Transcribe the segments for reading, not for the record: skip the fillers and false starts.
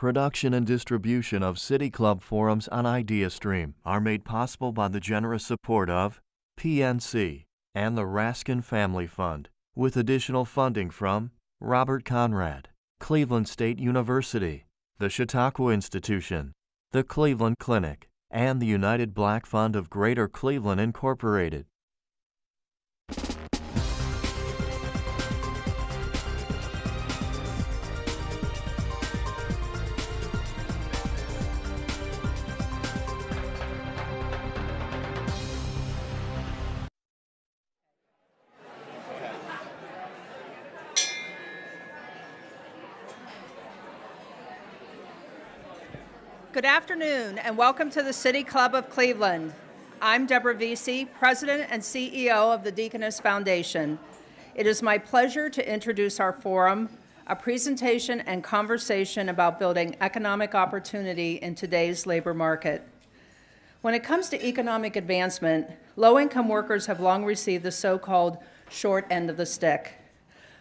Production and distribution of City Club forums on IdeaStream are made possible by the generous support of PNC and the Raskin Family Fund, with additional funding from Robert Conrad, Cleveland State University, the Chautauqua Institution, the Cleveland Clinic, and the United Black Fund of Greater Cleveland Incorporated. Good afternoon and welcome to the City Club of Cleveland. I'm Deborah Vesey, President and CEO of the Deaconess Foundation. It is my pleasure to introduce our forum, a presentation and conversation about building economic opportunity in today's labor market. When it comes to economic advancement, low-income workers have long received the so-called short end of the stick.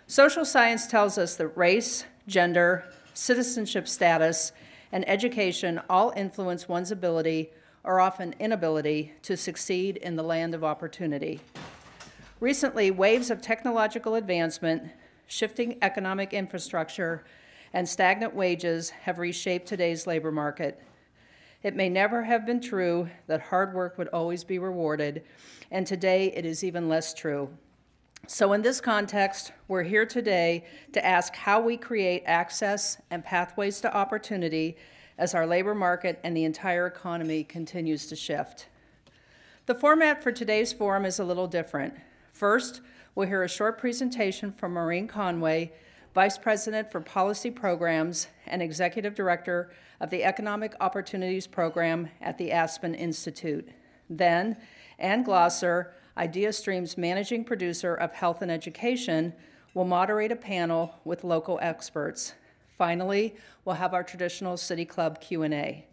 Social science tells us that race, gender, citizenship status, and education all influence one's ability, or often inability, to succeed in the land of opportunity. Recently, waves of technological advancement, shifting economic infrastructure, and stagnant wages have reshaped today's labor market. It may never have been true that hard work would always be rewarded, and today it is even less true. So in this context, we're here today to ask how we create access and pathways to opportunity as our labor market and the entire economy continues to shift. The format for today's forum is a little different. First, we'll hear a short presentation from Maureen Conway, Vice President for Policy Programs and Executive Director of the Economic Opportunities Program at the Aspen Institute. Then, Ann Glosser, IdeaStream's Managing Producer of Health and Education, will moderate a panel with local experts. Finally, we'll have our traditional City Club Q&A.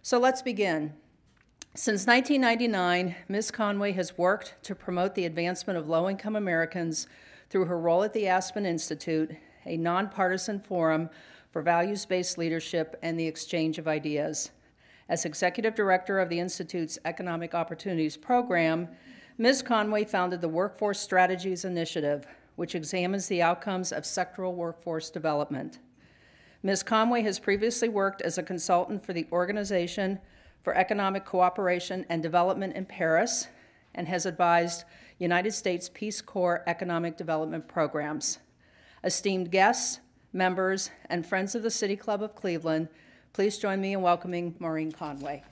So let's begin. Since 1999, Ms. Conway has worked to promote the advancement of low-income Americans through her role at the Aspen Institute, a nonpartisan forum for values-based leadership and the exchange of ideas. As Executive Director of the Institute's Economic Opportunities Program, Ms. Conway founded the Workforce Strategies Initiative, which examines the outcomes of sectoral workforce development. Ms. Conway has previously worked as a consultant for the Organization for Economic Cooperation and Development in Paris and has advised United States Peace Corps economic development programs. Esteemed guests, members, and friends of the City Club of Cleveland, please join me in welcoming Maureen Conway.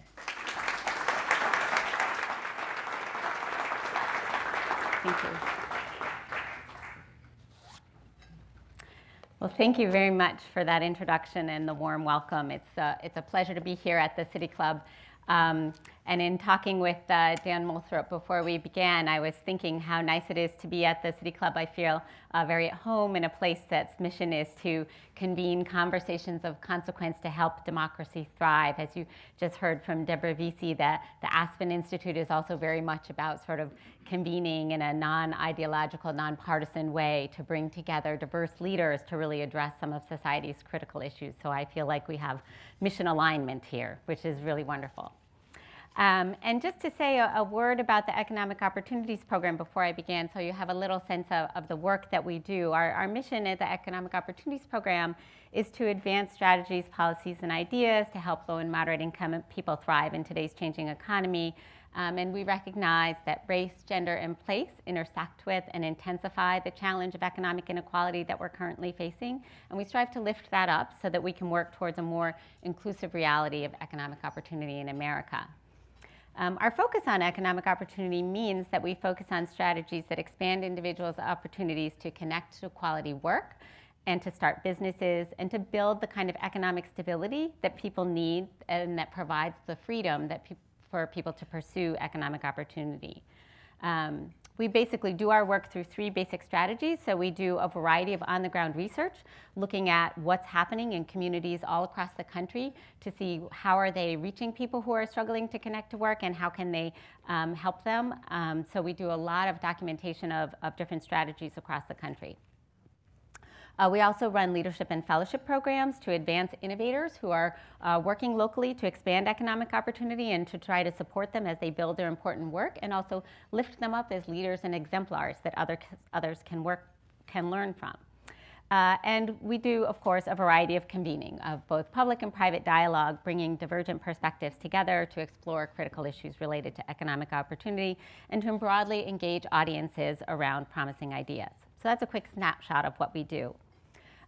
Thank you. Well, thank you very much for that introduction and the warm welcome. It's a pleasure to be here at the City Club. And in talking with Dan Moulthrop before we began, I was thinking how nice it is to be at the City Club. I feel very at home in a place that's mission is to convene conversations of consequence to help democracy thrive. As you just heard from Deborah Vesey, the Aspen Institute is also very much about sort of convening in a non-ideological, non-partisan way to bring together diverse leaders to really address some of society's critical issues. So I feel like we have mission alignment here, which is really wonderful. And just to say a word about the Economic Opportunities Program before I begin, so you have a little sense of the work that we do. Our mission at the Economic Opportunities Program is to advance strategies, policies, and ideas to help low and moderate income people thrive in today's changing economy. And we recognize that race, gender, and place intersect with and intensify the challenge of economic inequality that we're currently facing. And we strive to lift that up so that we can work towards a more inclusive reality of economic opportunity in America. Our focus on economic opportunity means that we focus on strategies that expand individuals' opportunities to connect to quality work and to start businesses and to build the kind of economic stability that people need and that provides the freedom that for people to pursue economic opportunity. We basically do our work through three basic strategies. So we do a variety of on-the-ground research, looking at what's happening in communities all across the country to see how are they reaching people who are struggling to connect to work and how can they help them. So we do a lot of documentation of different strategies across the country. We also run leadership and fellowship programs to advance innovators who are working locally to expand economic opportunity and to try to support them as they build their important work, and also lift them up as leaders and exemplars that others can learn from. And we do, of course, a variety of convening of both public and private dialogue, bringing divergent perspectives together to explore critical issues related to economic opportunity and to broadly engage audiences around promising ideas. So that's a quick snapshot of what we do.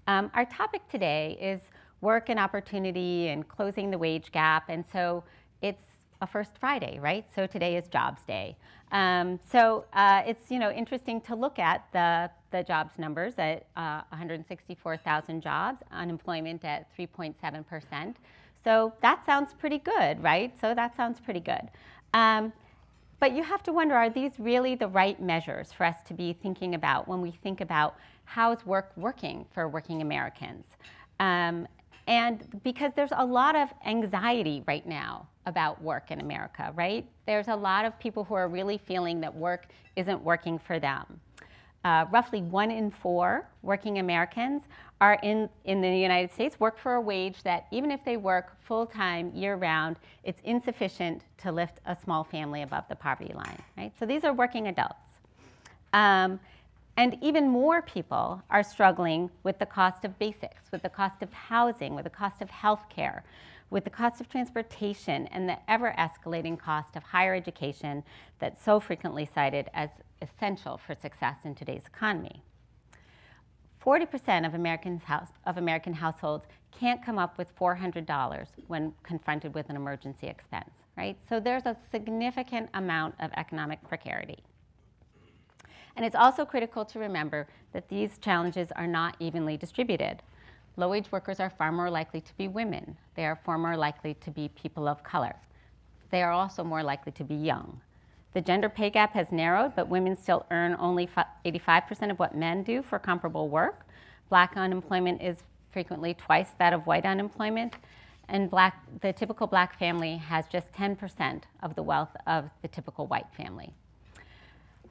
Our topic today is work and opportunity and closing the wage gap, and so it's a First Friday, right? So today is Jobs Day. It's interesting to look at the jobs numbers at 164,000 jobs, unemployment at 3.7%. So that sounds pretty good, right? But you have to wonder, are these really the right measures for us to be thinking about when we think about how's work working for working Americans? And because there's a lot of anxiety right now about work in America, right? There's a lot of people who are really feeling that work isn't working for them. Roughly 1 in 4 working Americans are in the United States work for a wage that, even if they work full-time, year-round, it's insufficient to lift a small family above the poverty line, right? So these are working adults. And even more people are struggling with the cost of basics, with the cost of housing, with the cost of health care, with the cost of transportation, and the ever-escalating cost of higher education that's so frequently cited as essential for success in today's economy. 40% of American households can't come up with $400 when confronted with an emergency expense, right? So there's a significant amount of economic precarity. And it's also critical to remember that these challenges are not evenly distributed. Low-wage workers are far more likely to be women. They are far more likely to be people of color. They are also more likely to be young. The gender pay gap has narrowed, but women still earn only 85% of what men do for comparable work. Black unemployment is frequently twice that of white unemployment. And the typical black family has just 10% of the wealth of the typical white family.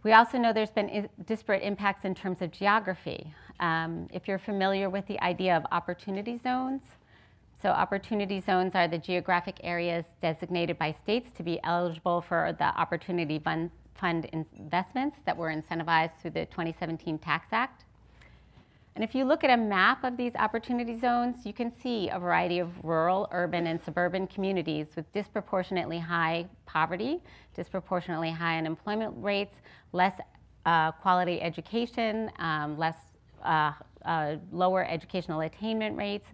We also know there's been disparate impacts in terms of geography. If you're familiar with the idea of opportunity zones, so opportunity zones are the geographic areas designated by states to be eligible for the opportunity fund investments that were incentivized through the 2017 Tax Act. And if you look at a map of these opportunity zones, you can see a variety of rural, urban, and suburban communities with disproportionately high poverty, disproportionately high unemployment rates, less quality education, lower educational attainment rates,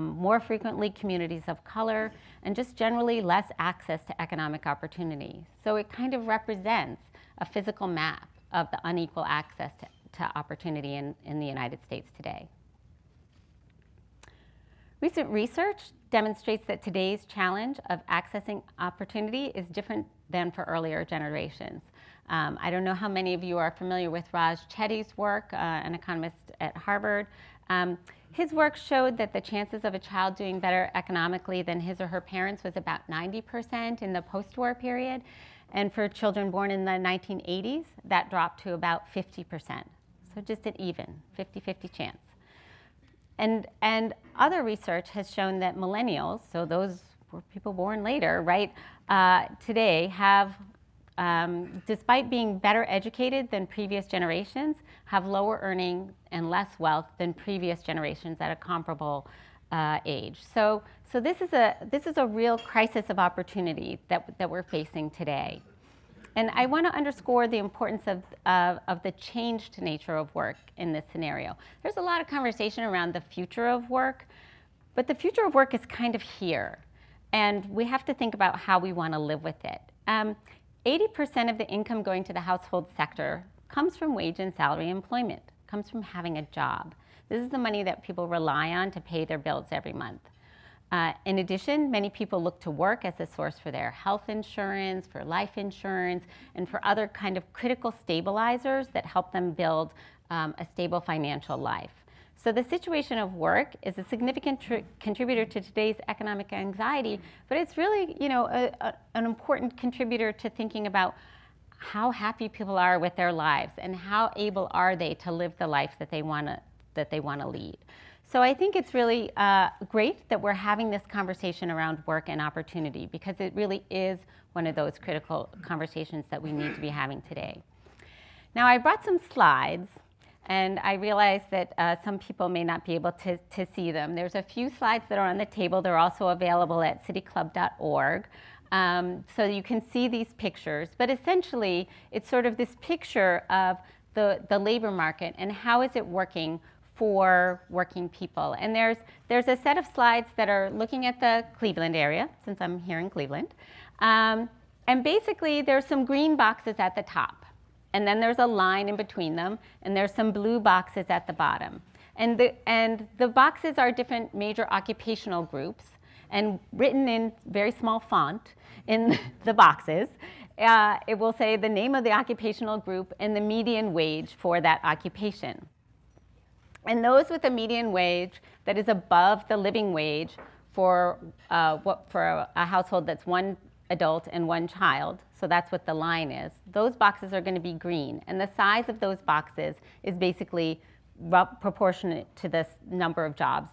more frequently communities of color, and just generally less access to economic opportunity. So it kind of represents a physical map of the unequal access to opportunity in the United States today. Recent research demonstrates that today's challenge of accessing opportunity is different than for earlier generations. I don't know how many of you are familiar with Raj Chetty's work, an economist at Harvard. His work showed that the chances of a child doing better economically than his or her parents was about 90% in the post-war period. And for children born in the 1980s, that dropped to about 50%. So just an even 50-50 chance. And other research has shown that millennials, so those were people born later, right, today have, despite being better educated than previous generations, have lower earning and less wealth than previous generations at a comparable age. So this is a real crisis of opportunity that we're facing today. And I want to underscore the importance of the changed nature of work in this scenario. There's a lot of conversation around the future of work, but the future of work is kind of here, and we have to think about how we want to live with it. 80% of the income going to the household sector comes from wage and salary employment, comes from having a job. This is the money that people rely on to pay their bills every month. In addition, many people look to work as a source for their health insurance, for life insurance, and for other kind of critical stabilizers that help them build a stable financial life. So the situation of work is a significant contributor to today's economic anxiety, but it's really, an important contributor to thinking about how happy people are with their lives and how able are they to live the life that they want to that they want to lead. So I think it's really great that we're having this conversation around work and opportunity, because it really is one of those critical conversations that we need to be having today. Now, I brought some slides, and I realize that some people may not be able to see them. There's a few slides that are on the table. They're also available at cityclub.org. So you can see these pictures. But essentially, it's sort of this picture of the labor market and how is it working for working people. And there's a set of slides that are looking at the Cleveland area, since I'm here in Cleveland. And basically, there's some green boxes at the top. And then there's a line in between them. And there's some blue boxes at the bottom. And the boxes are different major occupational groups, and written in very small font in the boxes. It will say the name of the occupational group and the median wage for that occupation. And those with a median wage that is above the living wage for a household that's one adult and one child, so that's what the line is, those boxes are going to be green. And the size of those boxes is basically proportionate to the number of jobs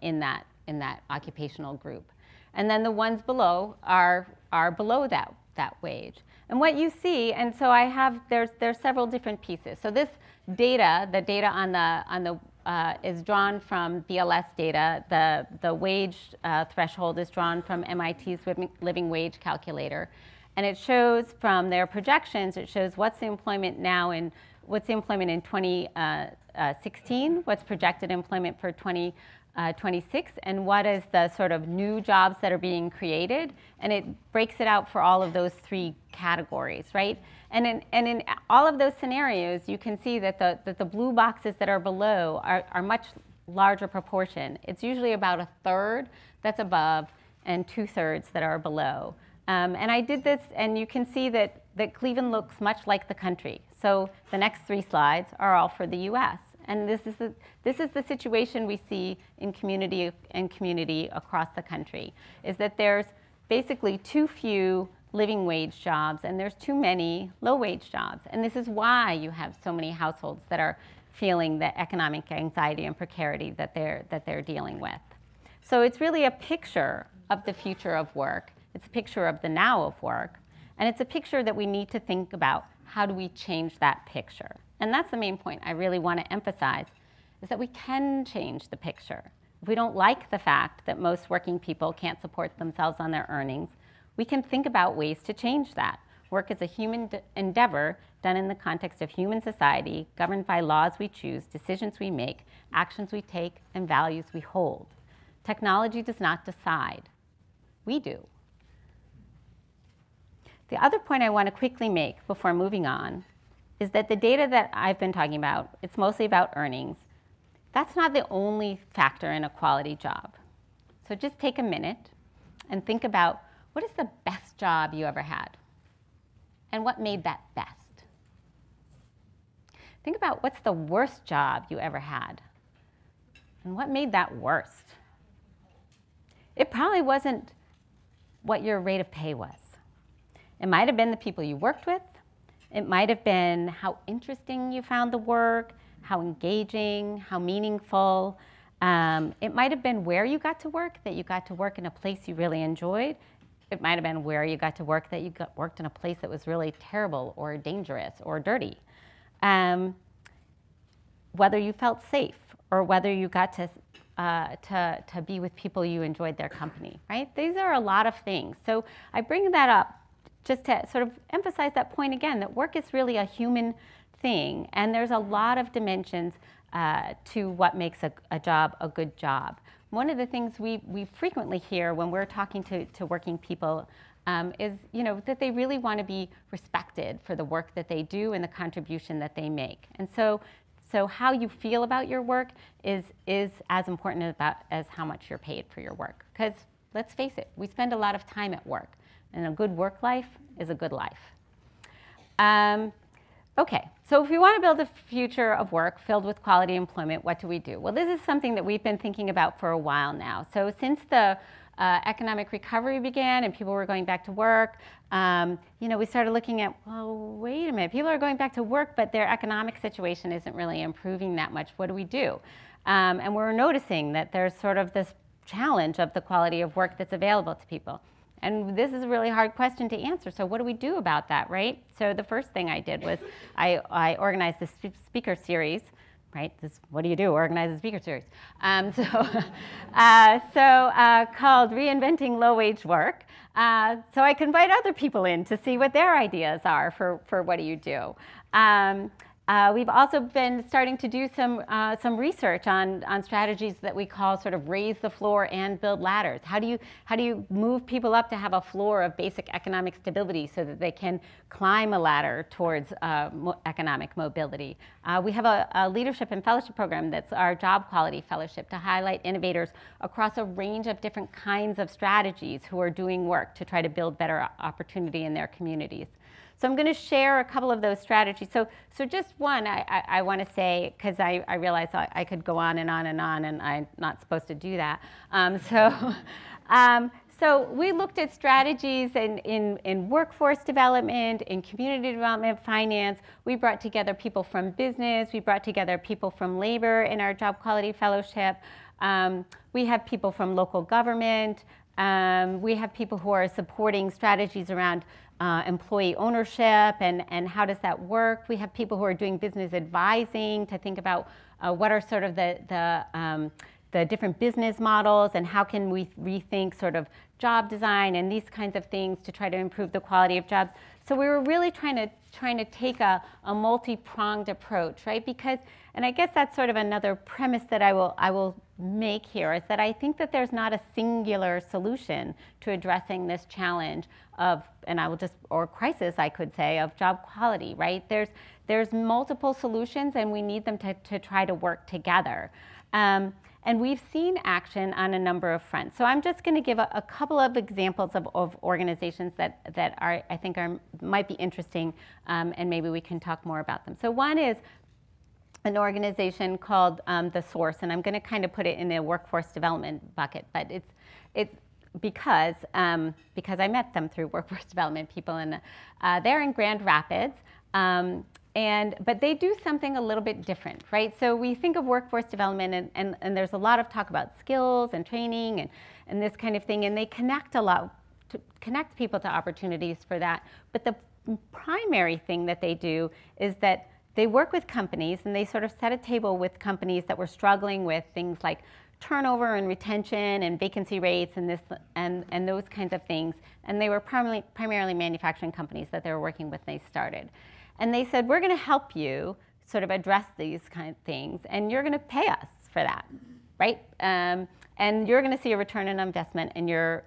in that occupational group. And then the ones below are below that wage. And what you see, and so I have, there's several different pieces. So this data, the data on the is drawn from BLS data. The wage threshold is drawn from MIT's living wage calculator, and it shows from their projections. It shows what's the employment now and what's the employment in 2016, what's projected employment for 2026, and what is the sort of new jobs that are being created, and it breaks it out for all of those three categories, right? And in all of those scenarios, you can see that the blue boxes that are below are much larger proportion. It's usually about a third that's above and two-thirds that are below. And I did this, and you can see that Cleveland looks much like the country. So the next three slides are all for the U.S. And this is the situation we see in community across the country, is that there's basically too few living wage jobs and there's too many low wage jobs. And this is why you have so many households that are feeling the economic anxiety and precarity that they're dealing with. So it's really a picture of the future of work. It's a picture of the now of work. And it's a picture that we need to think about, how do we change that picture? And that's the main point I really want to emphasize, is that we can change the picture. If we don't like the fact that most working people can't support themselves on their earnings, we can think about ways to change that. Work is a human endeavor done in the context of human society, governed by laws we choose, decisions we make, actions we take, and values we hold. Technology does not decide. We do. The other point I want to quickly make before moving on is that the data that I've been talking about, it's mostly about earnings. That's not the only factor in a quality job. So just take a minute and think about, what is the best job you ever had? And what made that best? Think about what's the worst job you ever had? And what made that worst? It probably wasn't what your rate of pay was. It might have been the people you worked with. It might have been how interesting you found the work, how engaging, how meaningful. It might have been where you got to work, that you got to work in a place you really enjoyed. It might have been where you got to work, that you worked in a place that was really terrible or dangerous or dirty. Whether you felt safe or whether you got to be with people you enjoyed their company, right? These are a lot of things. So I bring that up just to sort of emphasize that point again, that work is really a human thing, and there's a lot of dimensions to what makes a job a good job. One of the things we frequently hear when we're talking to working people is, you know, that they really want to be respected for the work that they do and the contribution that they make. And so how you feel about your work is as important as how much you're paid for your work. Because let's face it, we spend a lot of time at work. And a good work life is a good life. OK, so if we want to build a future of work filled with quality employment, what do we do? Well, this is something that we've been thinking about for a while now. So since the economic recovery began and people were going back to work, you know, we started looking at, well, wait a minute, people are going back to work, but their economic situation isn't really improving that much. What do we do? And we're noticing that there's sort of this challenge of the quality of work that's available to people. And this is a really hard question to answer, so what do we do about that, right? So the first thing I did was I organized this speaker series, right? This, what do you do, organize a speaker series? Called Reinventing Low-Wage Work. So I can invite other people in to see what their ideas are for what do you do. We've also been starting to do some research on strategies that we call sort of raise the floor and build ladders. How do you move people up to have a floor of basic economic stability so that they can climb a ladder towards economic mobility? We have a leadership and fellowship program that's our job quality fellowship to highlight innovators across a range of different kinds of strategies who are doing work to try to build better opportunity in their communities. So I'm going to share a couple of those strategies. So just one I want to say, because I realize I could go on and on and on, and I'm not supposed to do that. So we looked at strategies in workforce development, in community development, finance. We brought together people from business. We brought together people from labor in our job quality fellowship. We have people from local government. We have people who are supporting strategies around employee ownership and how does that work. We have people who are doing business advising to think about what are sort of the different business models and how can we rethink sort of job design and these kinds of things to try to improve the quality of jobs. So we were really trying to take a multi-pronged approach, right? Because, and I guess that's sort of another premise that I will make here, is that I think that there's not a singular solution to addressing this challenge of, and I will just, or crisis I could say, of job quality, right? There's multiple solutions and we need them to try to work together. And we've seen action on a number of fronts. So I'm just going to give a couple of examples of organizations that are, I think might be interesting, and maybe we can talk more about them. So one is an organization called The Source, and I'm going to kind of put it in a workforce development bucket, but it's because I met them through workforce development people, and they're in Grand Rapids. But they do something a little bit different, right? So we think of workforce development and there's a lot of talk about skills and training and this kind of thing, and they connect people to opportunities for that. But the primary thing that they do is that they work with companies and they sort of set a table with companies that were struggling with things like turnover and retention and vacancy rates and this and those kinds of things. And they were primarily manufacturing companies that they were working with when they started. And they said, we're going to help you sort of address these kind of things, and you're going to pay us for that, right? And you're going to see a return on investment in your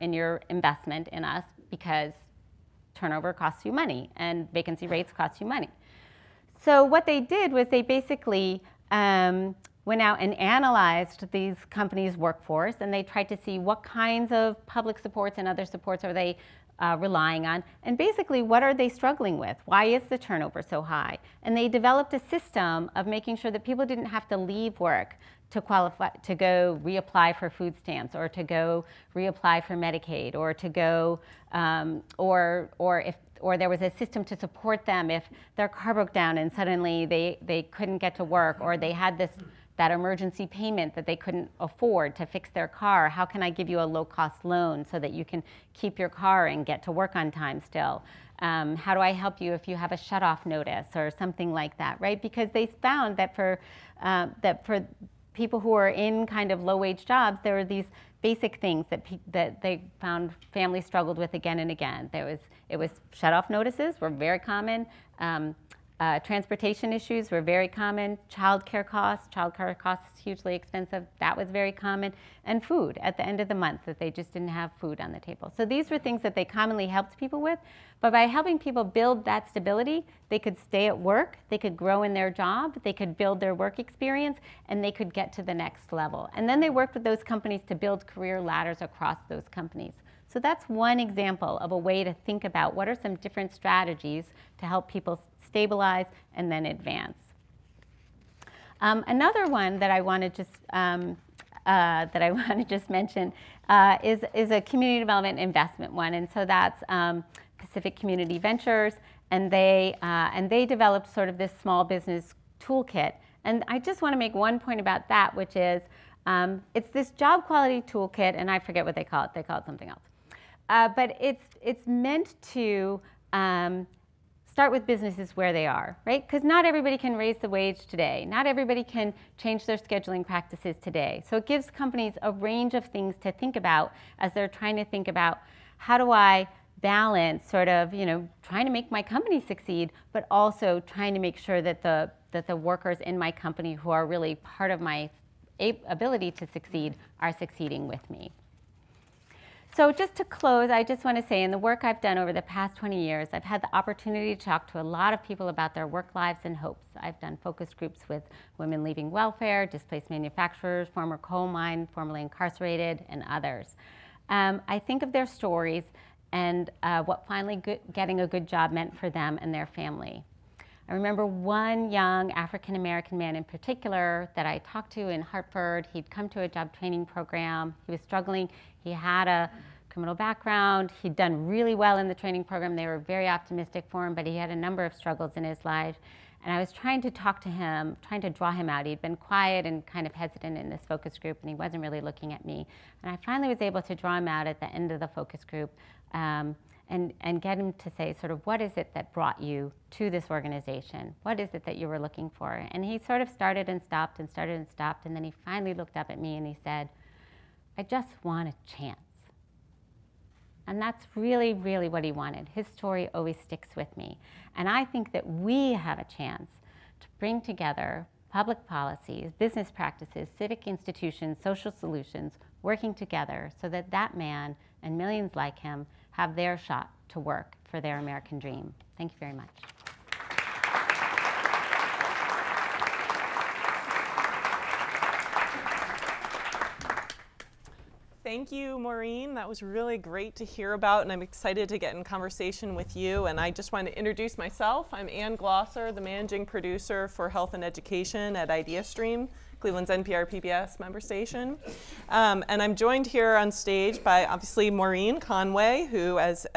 investment in us, because turnover costs you money and vacancy rates cost you money. So what they did was they basically went out and analyzed these companies' workforce, and they tried to see what kinds of public supports and other supports are they relying on, and basically what are they struggling with? Why is the turnover so high? And they developed a system of making sure that people didn't have to leave work to qualify, to go reapply for food stamps, or to go reapply for Medicaid, or to go, or there was a system to support them if their car broke down and suddenly they couldn't get to work, or they had that emergency payment that they couldn't afford to fix their car. How can I give you a low-cost loan so that you can keep your car and get to work on time still? How do I help you if you have a shut-off notice or something like that, right? Because they found that for people who are in kind of low-wage jobs, there were these basic things that they found families struggled with again and again. It was shut-off notices were very common. Transportation issues were very common. Childcare costs is hugely expensive. That was very common. And food at the end of the month, that they just didn't have food on the table. So these were things that they commonly helped people with. But by helping people build that stability, they could stay at work, they could grow in their job, they could build their work experience, and they could get to the next level. And then they worked with those companies to build career ladders across those companies. So that's one example of a way to think about what are some different strategies to help people stabilize and then advance. Another one that I want to just that I want to just mention is a community development investment one, and so that's Pacific Community Ventures, and they developed sort of this small business toolkit. And I just want to make one point about that, which is it's this job quality toolkit, and I forget what they call it something else. But it's meant to start with businesses where they are, right? Because not everybody can raise the wage today. Not everybody can change their scheduling practices today. So it gives companies a range of things to think about as they're trying to think about how do I balance sort of, you know, trying to make my company succeed, but also trying to make sure that the workers in my company who are really part of my ability to succeed are succeeding with me. So just to close, I just want to say in the work I've done over the past 20 years, I've had the opportunity to talk to a lot of people about their work lives and hopes. I've done focus groups with women leaving welfare, displaced manufacturers, former coal mine, formerly incarcerated, and others. I think of their stories and what finally getting a good job meant for them and their family. I remember one young African-American man in particular that I talked to in Hartford. He'd come to a job training program. He was struggling. He had a criminal background. He'd done really well in the training program. They were very optimistic for him, but he had a number of struggles in his life. And I was trying to talk to him, trying to draw him out. He'd been quiet and kind of hesitant in this focus group, and he wasn't really looking at me. And I finally was able to draw him out at the end of the focus group. And get him to say sort of what is it that brought you to this organization? What is it that you were looking for? And he sort of started and stopped and started and stopped, and then he finally looked up at me and he said, I just want a chance. And that's really, really what he wanted. His story always sticks with me. And I think that we have a chance to bring together public policies, business practices, civic institutions, social solutions, working together so that that man and millions like him have their shot to work for their American dream. Thank you very much. Thank you, Maureen. That was really great to hear about, and I'm excited to get in conversation with you. And I just want to introduce myself. I'm Ann Glosser, the managing producer for Health and Education at IdeaStream, Cleveland's NPR PBS member station. And I'm joined here on stage by, obviously, Maureen Conway, who, as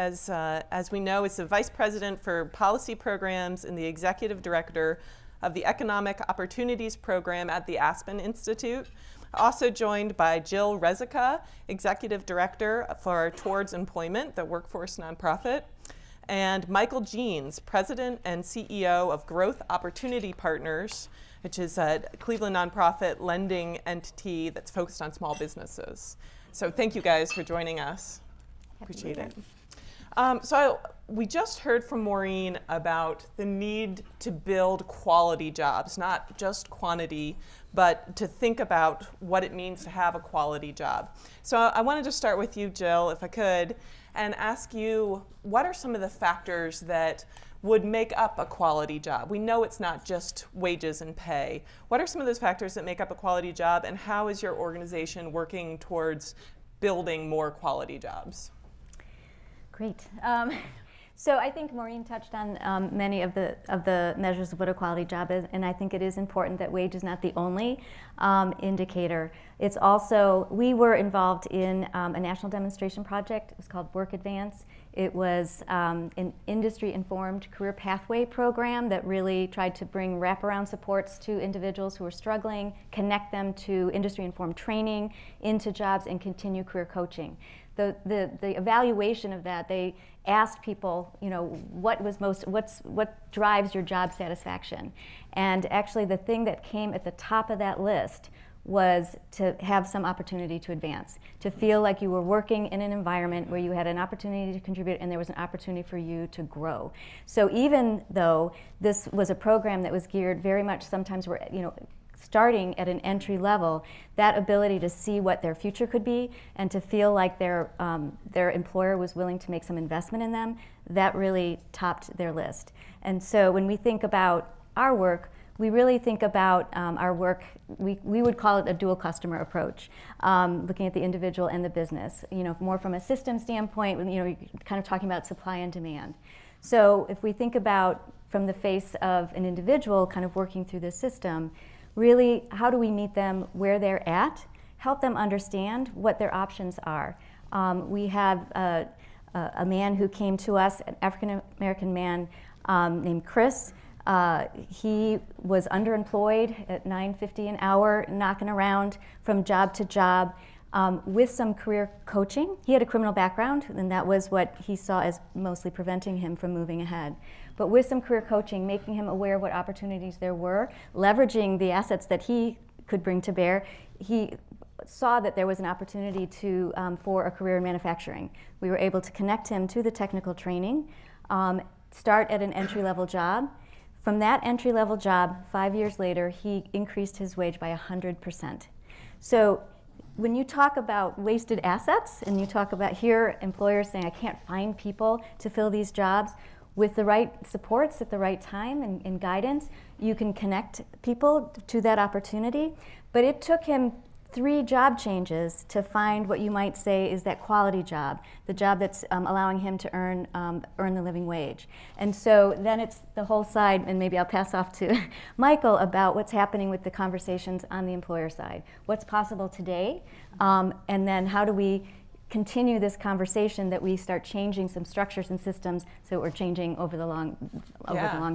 we know, is the Vice President for Policy Programs and the Executive Director of the Economic Opportunities Program at the Aspen Institute. Also joined by Jill Rzepka, Executive Director for Towards Employment, the workforce nonprofit, and Michael Jeans, President and CEO of Growth Opportunity Partners, which is a Cleveland nonprofit lending entity that's focused on small businesses. So thank you guys for joining us. Appreciate it. We just heard from Maureen about the need to build quality jobs, not just quantity, but to think about what it means to have a quality job. So I wanted to start with you, Jill, if I could, and ask you, what are some of the factors that would make up a quality job? We know it's not just wages and pay. What are some of those factors that make up a quality job, and how is your organization working towards building more quality jobs? Great. So I think Maureen touched on many of the measures of what a quality job is, and I think it is important that wage is not the only indicator. It's also, we were involved in a national demonstration project. It was called Work Advance. It was an industry-informed career pathway program that really tried to bring wraparound supports to individuals who were struggling, connect them to industry-informed training, into jobs, and continue career coaching. The evaluation of that, they asked people, you know, what drives your job satisfaction? And actually the thing that came at the top of that list was to have some opportunity to advance, to feel like you were working in an environment where you had an opportunity to contribute and there was an opportunity for you to grow. So even though this was a program that was geared very much, sometimes we're, you know, starting at an entry level, that ability to see what their future could be and to feel like their employer was willing to make some investment in them, that really topped their list. And so when we think about our work, we really think about our work, we would call it a dual customer approach, looking at the individual and the business. You know, more from a system standpoint, you know, kind of talking about supply and demand. So if we think about from the face of an individual kind of working through this system, really, how do we meet them where they're at? help them understand what their options are. We have a man who came to us, an African-American man named Chris. He was underemployed at $9.50 an hour, knocking around from job to job with some career coaching. He had a criminal background, and that was what he saw as mostly preventing him from moving ahead. But with some career coaching, making him aware of what opportunities there were, leveraging the assets that he could bring to bear, he saw that there was an opportunity to, for a career in manufacturing. We were able to connect him to the technical training, start at an entry-level job. From that entry-level job, 5 years later, he increased his wage by 100%. So when you talk about wasted assets, and you talk about here employers saying, I can't find people to fill these jobs, with the right supports at the right time and guidance, you can connect people to that opportunity. But it took him 3 job changes to find what you might say is that quality job, the job that's allowing him to earn, the living wage. And so then it's the whole side, and maybe I'll pass off to Michael about what's happening with the conversations on the employer side. What's possible today, and then how do we continue this conversation that we start changing some structures and systems so we're changing over the long,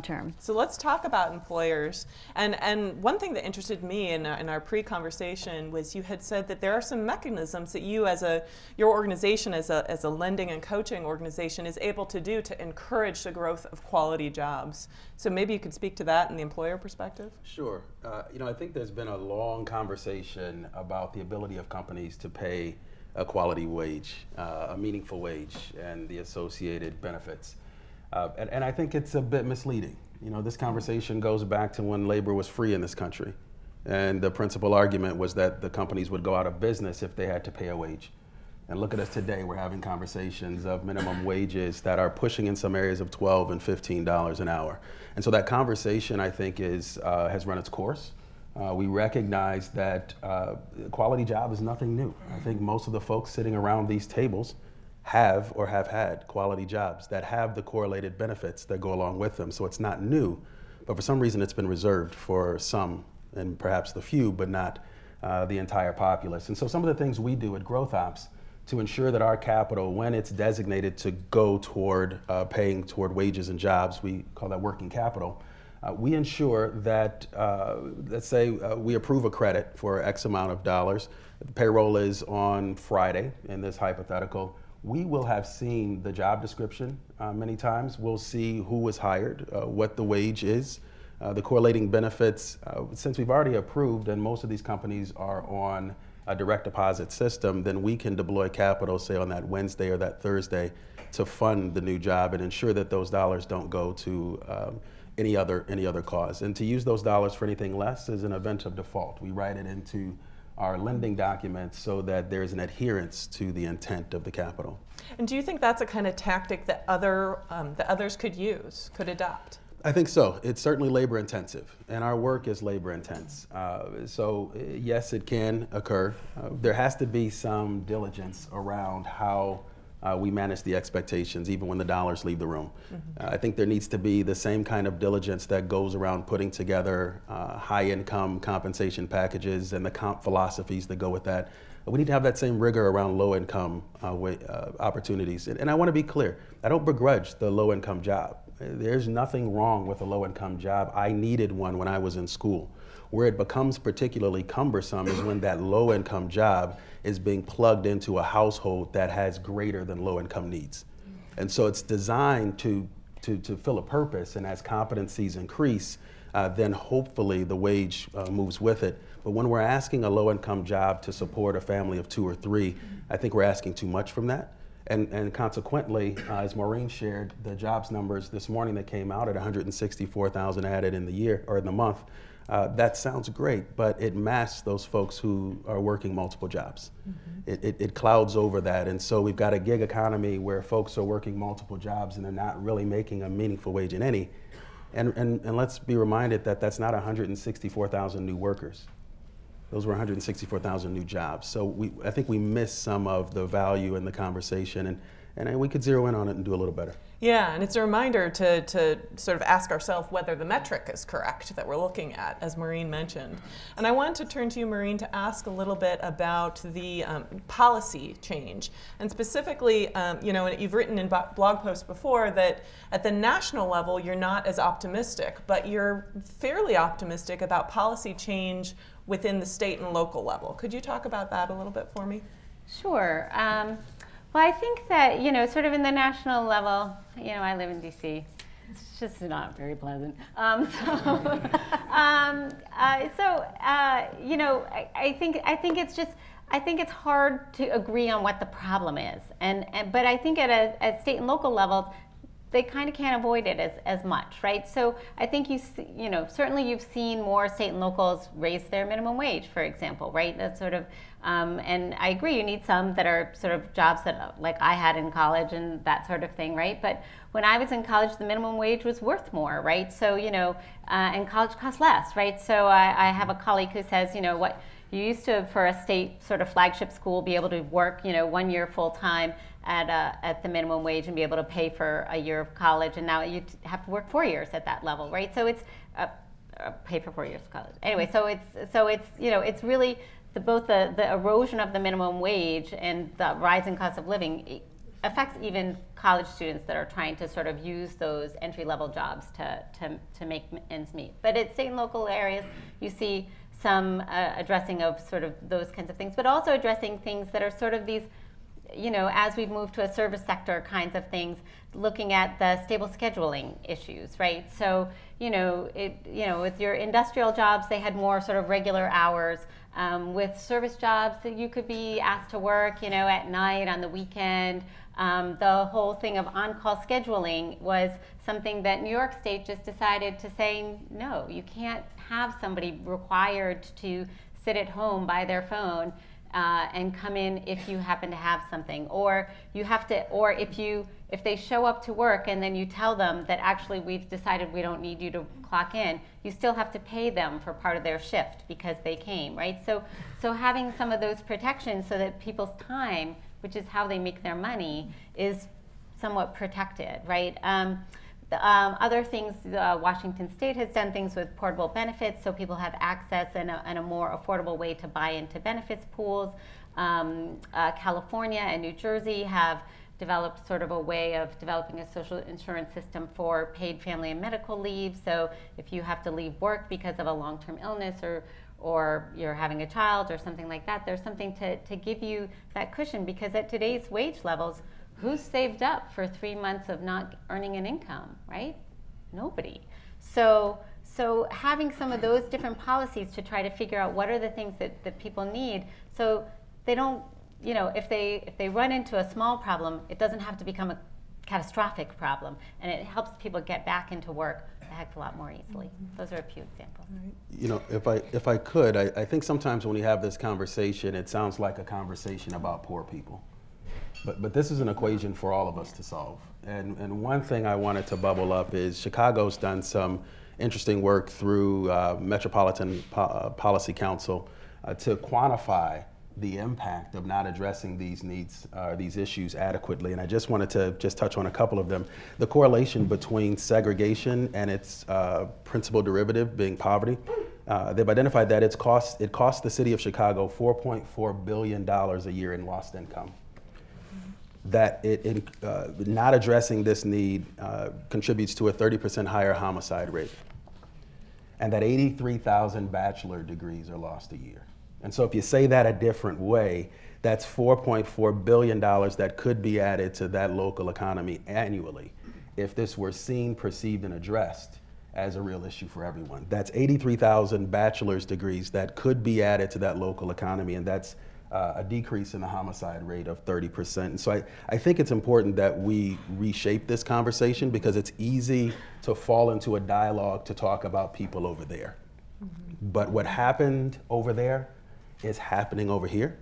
term. So let's talk about employers. And one thing that interested me in our pre-conversation was you had said that there are some mechanisms that you as a, your organization as a lending and coaching organization is able to do to encourage the growth of quality jobs. So maybe you could speak to that in the employer perspective? Sure. You know, I think there's been a long conversation about the ability of companies to pay a quality wage, a meaningful wage, and the associated benefits. And I think it's a bit misleading. You know, this conversation goes back to when labor was free in this country. And the principal argument was that the companies would go out of business if they had to pay a wage. And look at us today, we're having conversations of minimum wages that are pushing in some areas of $12 and $15 an hour. And so that conversation, I think, is, has run its course. We recognize that quality job is nothing new. I think most of the folks sitting around these tables have or have had quality jobs that have the correlated benefits that go along with them. So it's not new, but for some reason it's been reserved for some and perhaps the few, but not the entire populace. And so some of the things we do at Growth Ops to ensure that our capital, when it's designated to go toward paying toward wages and jobs, we call that working capital. We ensure that, let's say we approve a credit for X amount of dollars. The payroll is on Friday in this hypothetical. We will have seen the job description many times. We'll see who was hired, what the wage is, the correlating benefits. Since we've already approved and most of these companies are on a direct deposit system, then we can deploy capital, say on that Wednesday or that Thursday, to fund the new job and ensure that those dollars don't go to any other cause. And to use those dollars for anything less is an event of default. We write it into our lending documents so that there is an adherence to the intent of the capital. And do you think that's a kind of tactic that others could use, could adopt? I think so. It's certainly labor intensive, and our work is labor intense. So yes, it can occur. There has to be some diligence around how we manage the expectations even when the dollars leave the room. Mm-hmm. I think there needs to be the same kind of diligence that goes around putting together high income compensation packages and the comp philosophies that go with that. We need to have that same rigor around low income opportunities. And I want to be clear, I don't begrudge the low income job. There's nothing wrong with a low income job. I needed one when I was in school. Where it becomes particularly cumbersome is when that low income job is being plugged into a household that has greater than low income needs. And so it's designed to fill a purpose, and as competencies increase, then hopefully the wage moves with it. But when we're asking a low income job to support a family of 2 or 3, I think we're asking too much from that. And consequently, as Maureen shared, the jobs numbers this morning that came out at 164,000 added in the year, or in the month, that sounds great, but it masks those folks who are working multiple jobs. Mm-hmm. It clouds over that, and so we've got a gig economy where folks are working multiple jobs and they're not really making a meaningful wage in any. And let's be reminded that that's not 164,000 new workers. Those were 164,000 new jobs. So I think we missed some of the value in the conversation, and we could zero in on it and do a little better. Yeah, and it's a reminder to sort of ask ourselves whether the metric is correct that we're looking at, as Maureen mentioned. And I wanted to turn to you, Maureen, to ask a little bit about the policy change. And specifically, you know, you've written in blog posts before that at the national level, you're not as optimistic, but you're fairly optimistic about policy change within the state and local level. Could you talk about that a little bit for me? Sure. Well, I think that, you know, sort of in the national level, you know, I live in D.C. It's just not very pleasant. You know, I think it's hard to agree on what the problem is, but I think at state and local levels, they kind of can't avoid it as much, right? So I think you know, certainly you've seen more state and locals raise their minimum wage, for example, right? That's sort of, and I agree, you need some that are sort of jobs that, like I had in college and that sort of thing, right? But when I was in college, the minimum wage was worth more, right? So, you know, and college costs less, right? So I have a colleague who says, you know, what you used to, for a state sort of flagship school, be able to work, you know, 1 year full-time at the minimum wage and be able to pay for a year of college, and now you have to work 4 years at that level, right? So it's pay for 4 years of college. Anyway, so it's you know, it's really both the erosion of the minimum wage and the rising cost of living affects even college students that are trying to sort of use those entry level jobs to make ends meet. But at state and local areas, you see some addressing of sort of those kinds of things, but also addressing things that are sort of these, you know, as we've moved to a service sector kinds of things, looking at the stable scheduling issues, right? So, you know, with your industrial jobs, they had more sort of regular hours. With service jobs, that you could be asked to work, you know, at night, on the weekend. The whole thing of on-call scheduling was something that New York State just decided to say, no, you can't have somebody required to sit at home by their phone and come in if you happen to have something, or you have to, or if they show up to work and then you tell them that actually we've decided we don't need you to clock in, you still have to pay them for part of their shift because they came, right? So having some of those protections so that people's time, which is how they make their money, is somewhat protected, right? Other things, Washington State has done things with portable benefits, so people have access and a more affordable way to buy into benefits pools. California and New Jersey have developed sort of a way of developing a social insurance system for paid family and medical leave. So if you have to leave work because of a long-term illness or you're having a child or something like that, there's something to give you that cushion, because at today's wage levels, who saved up for 3 months of not earning an income, right? Nobody. So having some of those different policies to try to figure out what are the things that people need, so they don't, you know, if they run into a small problem, it doesn't have to become a catastrophic problem, and it helps people get back into work a heck of a lot more easily. Those are a few examples. You know, if I could, I think sometimes when we have this conversation, it sounds like a conversation about poor people. But this is an equation for all of us to solve. And one thing I wanted to bubble up is Chicago's done some interesting work through Metropolitan Policy Council to quantify the impact of not addressing these needs, these issues adequately. And I just wanted to just touch on a couple of them. The correlation between segregation and its principal derivative being poverty. They've identified that it costs the city of Chicago $4.4 billion a year in lost income. That not addressing this need contributes to a 30% higher homicide rate, and that 83,000 bachelor degrees are lost a year. And so if you say that a different way, that's $4.4 billion that could be added to that local economy annually if this were seen, perceived, and addressed as a real issue for everyone. That's 83,000 bachelor's degrees that could be added to that local economy, and that's a decrease in the homicide rate of 30%. And so I think it's important that we reshape this conversation, because it's easy to fall into a dialogue to talk about people over there. Mm-hmm. But what happened over there is happening over here.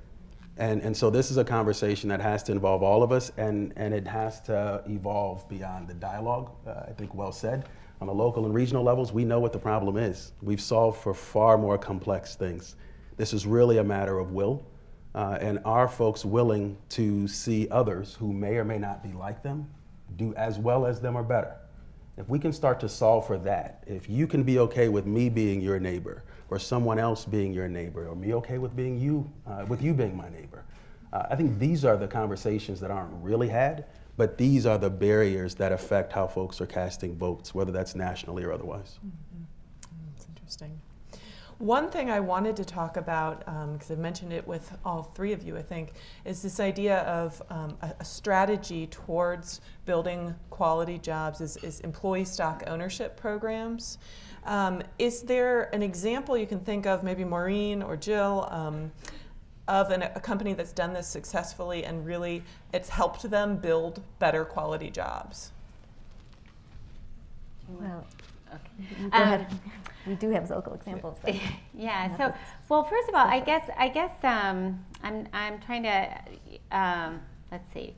And so this is a conversation that has to involve all of us, and it has to evolve beyond the dialogue. I think well said. On the local and regional levels, we know what the problem is. We've solved for far more complex things This is really a matter of will. And are folks willing to see others who may or may not be like them do as well as them or better? If we can start to solve for that, if you can be okay with me being your neighbor, or someone else being your neighbor, or me okay with being you, with you being my neighbor, I think these are the conversations that aren't really had, but these are the barriers that affect how folks are casting votes, whether that's nationally or otherwise. Mm-hmm. That's interesting. One thing I wanted to talk about, because I've mentioned it with all three of you, I think, is this idea of a strategy towards building quality jobs is employee stock ownership programs. Is there an example you can think of, maybe Maureen or Jill, of a company that's done this successfully and really it's helped them build better quality jobs? Well, okay. Go ahead. We do have local examples. But yeah. So, well, first of all, I guess I'm trying to let's see.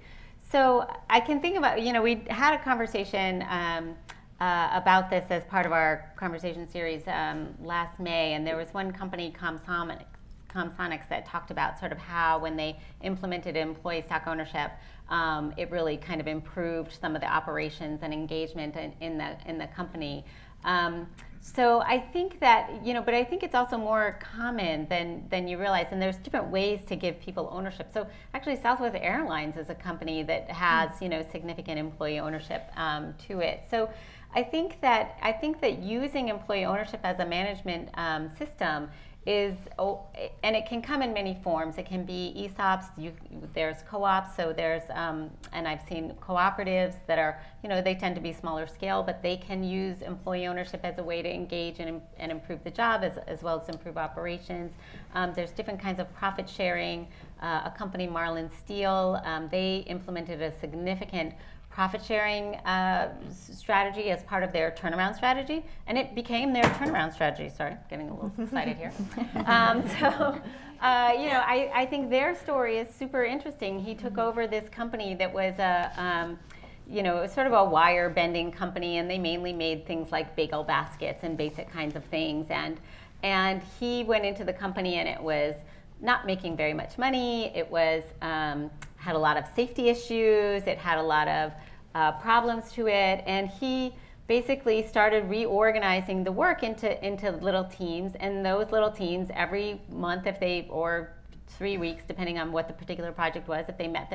So I can think about, you know, we had a conversation about this as part of our conversation series last May, and there was one company, Comsonics, that talked about sort of how when they implemented employee stock ownership, it really kind of improved some of the operations and engagement in the company. So I think that, you know, but I think it's also more common than you realize, and there's different ways to give people ownership. So actually Southwest Airlines is a company that has, you know, significant employee ownership to it. So I think that using employee ownership as a management system is, and it can come in many forms. It can be ESOPs, there's co-ops, so there's, and I've seen cooperatives that are, you know, they tend to be smaller scale, but they can use employee ownership as a way to engage and improve the job as well as improve operations. There's different kinds of profit sharing. A company, Marlin Steel, they implemented a significant profit sharing strategy as part of their turnaround strategy, and it became their turnaround strategy. Sorry, getting a little excited here. You know, I think their story is super interesting. He took over this company that was a, you know, sort of a wire bending company, and they mainly made things like bagel baskets and basic kinds of things. And he went into the company, and it was not making very much money. It was had a lot of safety issues. It had a lot of problems to it, and he basically started reorganizing the work into little teams. And those little teams, every month, if they, or 3 weeks, depending on what the particular project was, if they met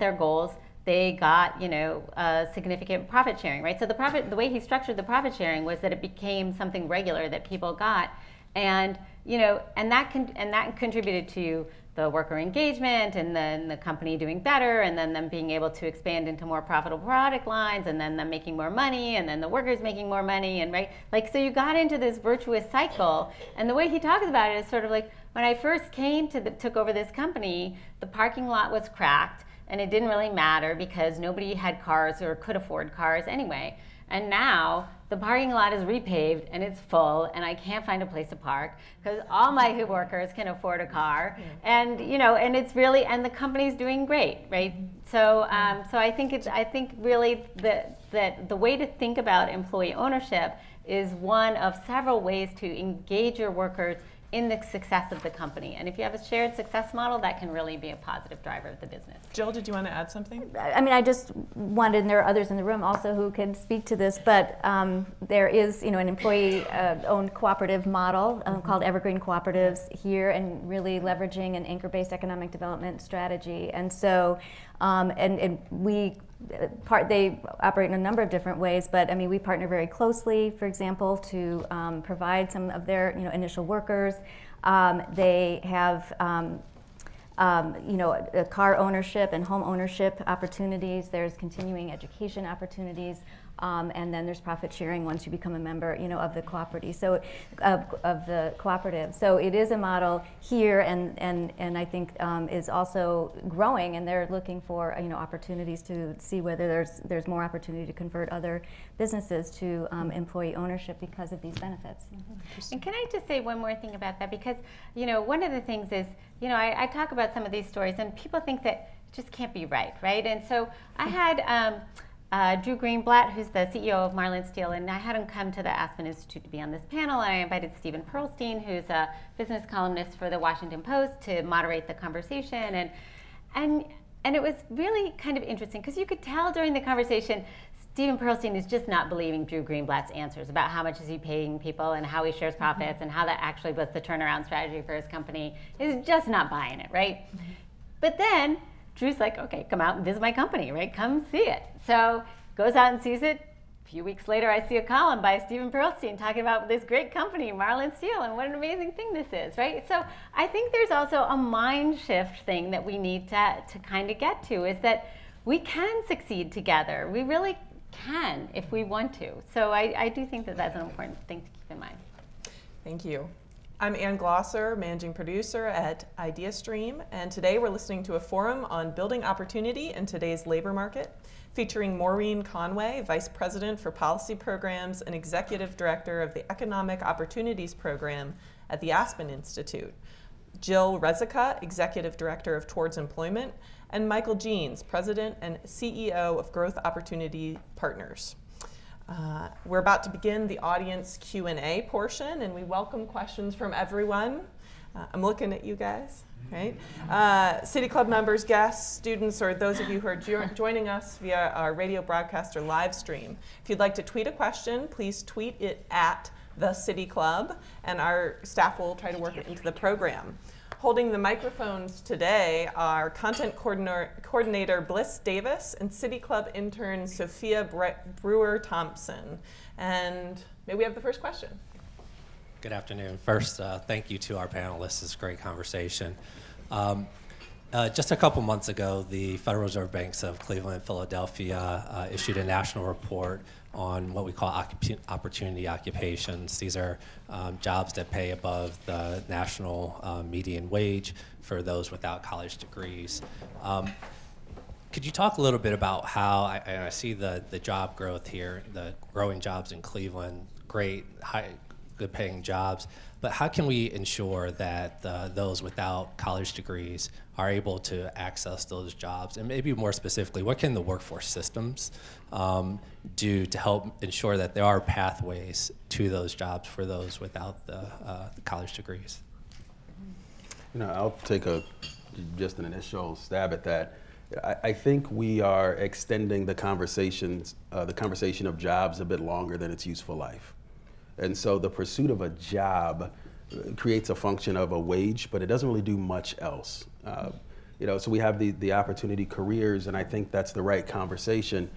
their goals, they got, you know, significant profit sharing, right? So the way he structured the profit sharing was that it became something regular that people got, and, you know, and that contributed to the worker engagement, and then the company doing better, and then them being able to expand into more profitable product lines, and then them making more money, and then the workers making more money, and right? Like, so you got into this virtuous cycle. And the way he talks about it is sort of like, when I first took over this company, the parking lot was cracked, and it didn't really matter because nobody had cars or could afford cars anyway. And now the parking lot is repaved and it's full, and I can't find a place to park because all my workers can afford a car, and, you know, and it's really, and the company's doing great, right? So, so I think really that the way to think about employee ownership is one of several ways to engage your workers in the success of the company. And if you have a shared success model, that can really be a positive driver of the business. Jill, did you want to add something? I mean, I just wanted, and there are others in the room also who can speak to this, but there is, you know, an employee-owned cooperative model called Evergreen Cooperatives here, and really leveraging an anchor-based economic development strategy. And so, they operate in a number of different ways, but I mean, we partner very closely, for example, to provide some of their, you know, initial workers. They have you know, a car ownership and home ownership opportunities. There's continuing education opportunities, and then there's profit sharing once you become a member, you know, of the cooperative. So of the cooperative. So it is a model here, and I think is also growing, and they're looking for, you know, opportunities to see whether there's more opportunity to convert other businesses to employee ownership because of these benefits. And can I just say one more thing about that? Because, you know, one of the things is, you know, I talk about some of these stories, and people think that it just can't be right, right? And so I had Drew Greenblatt, who's the CEO of Marlin Steel, and I had him come to the Aspen Institute to be on this panel, and I invited Stephen Pearlstein, who's a business columnist for the Washington Post, to moderate the conversation. And it was really kind of interesting, because you could tell during the conversation, Stephen Pearlstein is just not believing Drew Greenblatt's answers about how much is he paying people and how he shares profits and how that actually was the turnaround strategy for his company. He's just not buying it, right? But then Drew's like, okay, come out and visit my company, right? Come see it. So goes out and sees it. A few weeks later, I see a column by Stephen Pearlstein talking about this great company, Marlin Steel, and what an amazing thing this is, right? So I think there's also a mind shift thing that we need to kind of get to, is that we can succeed together. We really can if we want to. So I do think that that's an important thing to keep in mind. Thank you. I'm Ann Glosser, managing producer at IdeaStream, and today we're listening to a forum on building opportunity in today's labor market, featuring Maureen Conway, Vice President for Policy Programs and Executive Director of the Economic Opportunities Program at the Aspen Institute, Jill Rzepka, Executive Director of Towards Employment, and Michael Jeans, President and CEO of Growth Opportunity Partners. We're about to begin the audience Q&A portion, and we welcome questions from everyone. I'm looking at you guys, right? City Club members, guests, students, or those of you who are joining us via our radio broadcast or live stream. If you'd like to tweet a question, please tweet it at the City Club, and our staff will try to work it into the program. Holding the microphones today are content coordinator Bliss Davis and City Club intern Sophia Brewer-Thompson. And may we have the first question? Good afternoon. First, thank you to our panelists. It's a great conversation. Just a couple months ago, the Federal Reserve Banks of Cleveland and Philadelphia issued a national report on what we call opportunity occupations. These are jobs that pay above the national median wage for those without college degrees. Could you talk a little bit about how, and I see the job growth here, the growing jobs in Cleveland, great, high, good paying jobs, but how can we ensure that those without college degrees are able to access those jobs? And maybe more specifically, what can the workforce systems do to help ensure that there are pathways to those jobs for those without the college degrees? You know, I'll take just an initial stab at that. I think we are extending the conversation of jobs a bit longer than its useful life. And so the pursuit of a job creates a function of a wage, but it doesn't really do much else. You know, so we have the opportunity careers, and I think that's the right conversation.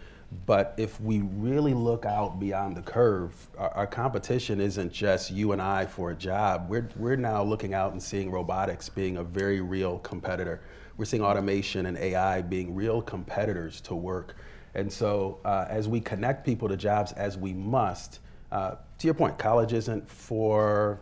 But if we really look out beyond the curve, our competition isn't just you and I for a job. We're now looking out and seeing robotics being a very real competitor. We're seeing automation and AI being real competitors to work. And so as we connect people to jobs, as we must, to your point, college isn't the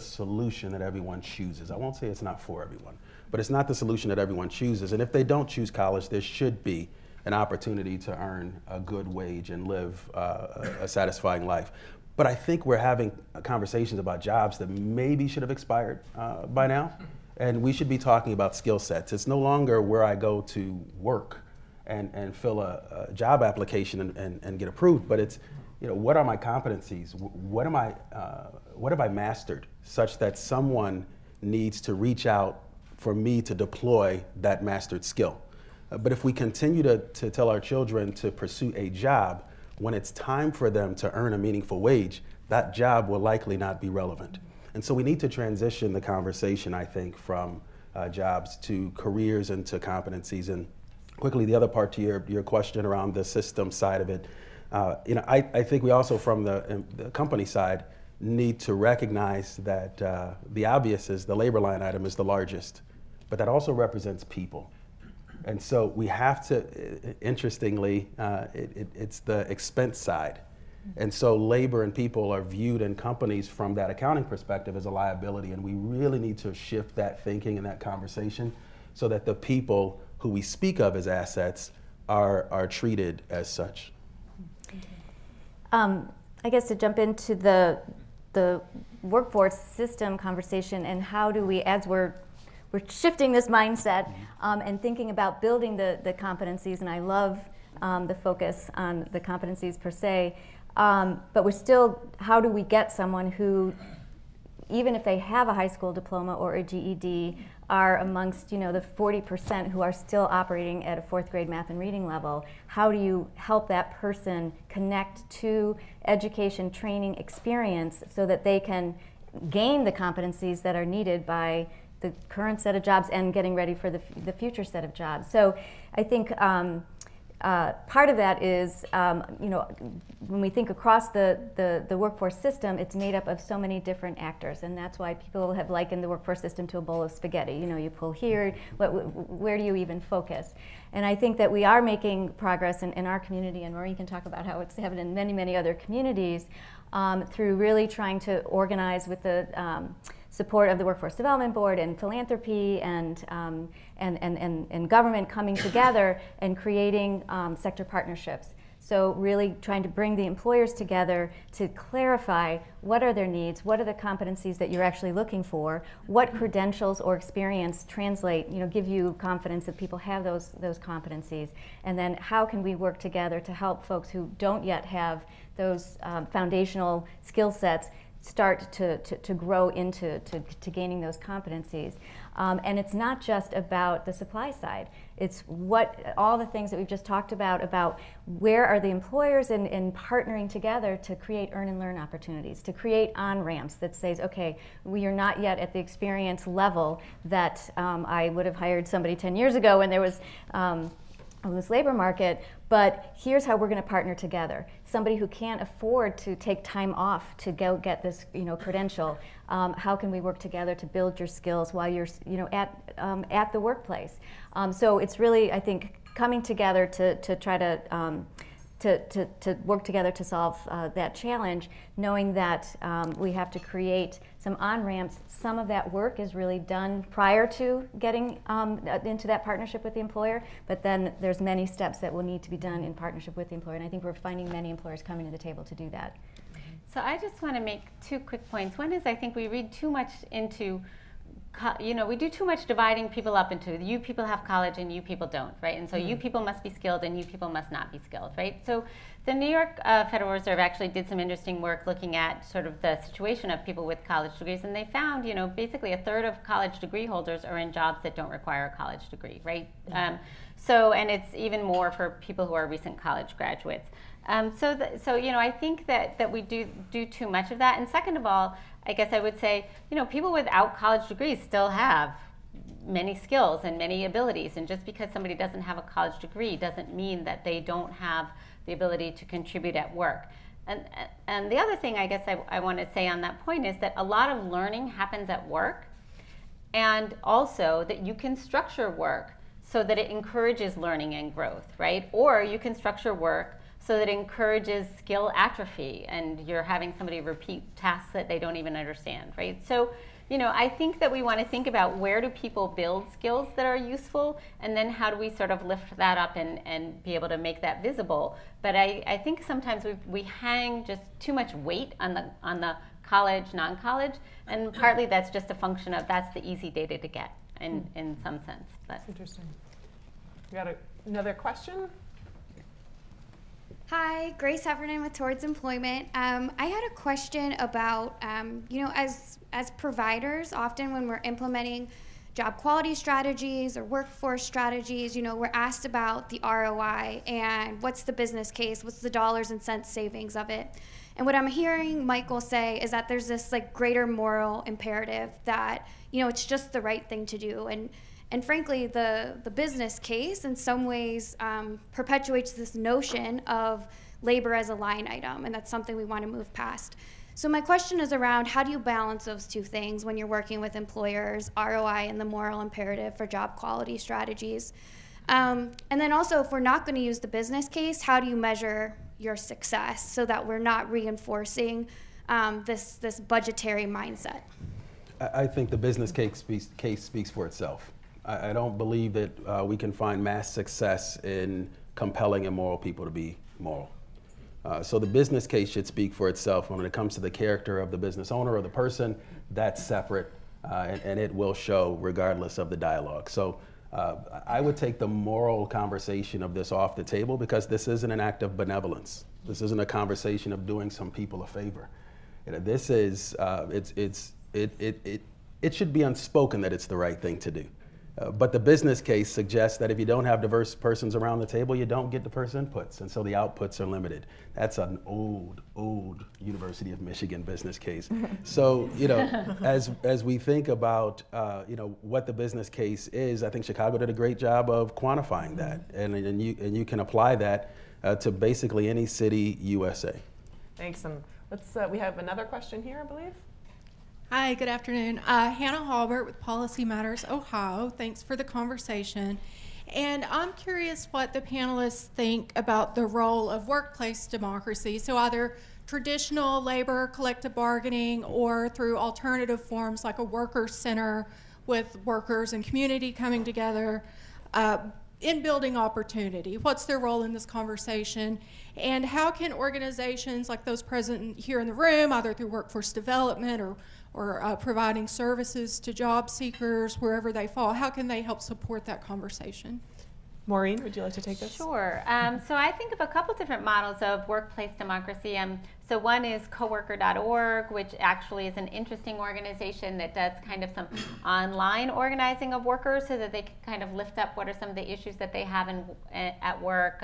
solution that everyone chooses. I won't say it's not for everyone, but it's not the solution that everyone chooses. And if they don't choose college, there should be an opportunity to earn a good wage and live a satisfying life. But I think we're having conversations about jobs that maybe should have expired by now. And we should be talking about skill sets. It's no longer where I go to work and fill a job application and get approved, but it's, you know, what are my competencies? What have I mastered such that someone needs to reach out for me to deploy that mastered skill? But if we continue to tell our children to pursue a job when it's time for them to earn a meaningful wage, that job will likely not be relevant. And so we need to transition the conversation, I think, from jobs to careers and to competencies. And quickly, the other part to your question around the system side of it, you know, I think we also, from the company side, need to recognize that the obvious is the labor line item is the largest, but that also represents people. And so we have to, interestingly, it's the expense side. And so labor and people are viewed in companies from that accounting perspective as a liability, and we really need to shift that thinking and that conversation so that the people who we speak of as assets are treated as such. I guess to jump into the workforce system conversation, and how do we, as we're shifting this mindset and thinking about building the competencies, and I love the focus on the competencies per se. But we're still, how do we get someone who, even if they have a high school diploma or a GED, are amongst, you know, the 40% who are still operating at a 4th grade math and reading level? How do you help that person connect to education, training, experience so that they can gain the competencies that are needed by the current set of jobs and getting ready for the future set of jobs? So I think part of that is, you know, when we think across the workforce system, it's made up of so many different actors, and that's why people have likened the workforce system to a bowl of spaghetti. You know, you pull here, where do you even focus? And I think that we are making progress in our community, and Maureen can talk about how it's happened in many, many other communities, through really trying to organize with the support of the Workforce Development Board and philanthropy and government coming together and creating sector partnerships. So really trying to bring the employers together to clarify what are their needs, what are the competencies that you're actually looking for, what credentials or experience translate, you know, give you confidence that people have those competencies, and then how can we work together to help folks who don't yet have those foundational skill sets start to grow into to gaining those competencies. And it's not just about the supply side. It's what all the things that we've just talked about where are the employers in partnering together to create earn and learn opportunities, to create on-ramps that says, okay, we are not yet at the experience level that I would have hired somebody 10 years ago when there was this labor market, but here's how we're going to partner together. Somebody who can't afford to take time off to go get this, you know, credential, how can we work together to build your skills while you're, you know, at the workplace? So it's really, I think, coming together to try to work together to solve that challenge, knowing that we have to create some on-ramps. Some of that work is really done prior to getting into that partnership with the employer, but then there's many steps that will need to be done in partnership with the employer, and I think we're finding many employers coming to the table to do that. So I just want to make two quick points. One is I think we read too much into, you know, we do too much dividing people up into you people have college and you people don't, right? And so you people must be skilled and you people must not be skilled, right? So the New York Federal Reserve actually did some interesting work looking at sort of the situation of people with college degrees, and they found, you know, basically 1/3 of college degree holders are in jobs that don't require a college degree, right? So, and it's even more for people who are recent college graduates. So you know, I think that we do too much of that. And second of all, I guess I would say, you know, people without college degrees still have many skills and many abilities. And just because somebody doesn't have a college degree doesn't mean that they don't have the ability to contribute at work. And the other thing I guess I want to say on that point is that a lot of learning happens at work, and also that you can structure work so that it encourages learning and growth, right? Or you can structure work so that encourages skill atrophy, and you're having somebody repeat tasks that they don't even understand, right? So, you know, I think that we want to think about where do people build skills that are useful, and then how do we sort of lift that up and be able to make that visible. But I think sometimes we hang just too much weight on the college, non-college, and partly that's just a function of that's the easy data to get in some sense. But. That's interesting. You got another question? Hi, Grace Heffernan with Towards Employment. I had a question about, you know, as providers, often when we're implementing job quality strategies or workforce strategies, you know, we're asked about the ROI and what's the business case, what's the dollars and cents savings of it. And what I'm hearing Michael say is that there's this like greater moral imperative that, you know, it's just the right thing to do. And frankly, the business case in some ways perpetuates this notion of labor as a line item, and that's something we want to move past. So my question is around how do you balance those two things when you're working with employers, ROI and the moral imperative for job quality strategies? And then also, if we're not going to use the business case, how do you measure your success so that we're not reinforcing this budgetary mindset? I think the business case speaks for itself. I don't believe that we can find mass success in compelling immoral people to be moral. So the business case should speak for itself. When it comes to the character of the business owner or the person, that's separate, and it will show regardless of the dialogue. So I would take the moral conversation of this off the table, because this isn't an act of benevolence. This isn't a conversation of doing some people a favor. You know, this is, it should be unspoken that it's the right thing to do. But the business case suggests that if you don't have diverse persons around the table, you don't get diverse inputs, and so the outputs are limited. That's an old, old University of Michigan business case. So, you know, as we think about, you know, what the business case is, I think Chicago did a great job of quantifying that, and you can apply that to basically any city, USA. Thanks, and let's, we have another question here, I believe. Hi, good afternoon. Hannah Halbert with Policy Matters Ohio. Thanks for the conversation. And I'm curious what the panelists think about the role of workplace democracy, so either traditional labor collective bargaining or through alternative forms like a worker center with workers and community coming together in building opportunity. What's their role in this conversation? And how can organizations like those present here in the room, either through workforce development or providing services to job seekers, wherever they fall, how can they help support that conversation? Maureen, would you like to take this? Sure. So I think of a couple different models of workplace democracy. So one is coworker.org, which actually is an interesting organization that does kind of some online organizing of workers so that they can kind of lift up what are some of the issues that they have at work.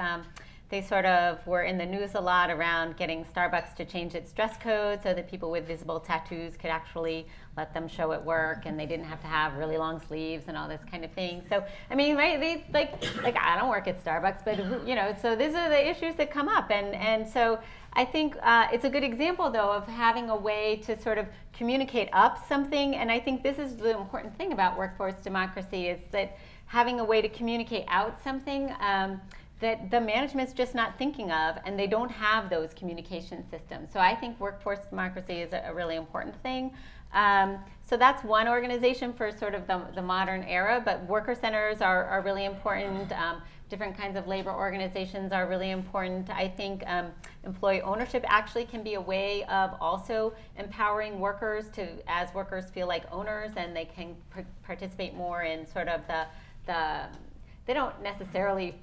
They sort of were in the news a lot around getting Starbucks to change its dress code so that people with visible tattoos could actually let them show at work, and they didn't have to have really long sleeves and all this kind of thing. So, I mean, right, they, like I don't work at Starbucks, but, you know, so these are the issues that come up. And so I think it's a good example, though, of having a way to sort of communicate up something. And I think this is the important thing about workforce democracy, is that having a way to communicate out something that the management's just not thinking of, and they don't have those communication systems. So I think workforce democracy is a really important thing. So that's one organization for sort of the modern era, but worker centers are really important. Different kinds of labor organizations are really important. I think employee ownership actually can be a way of also empowering workers to, as workers feel like owners, and they can participate more in sort of the they don't necessarily,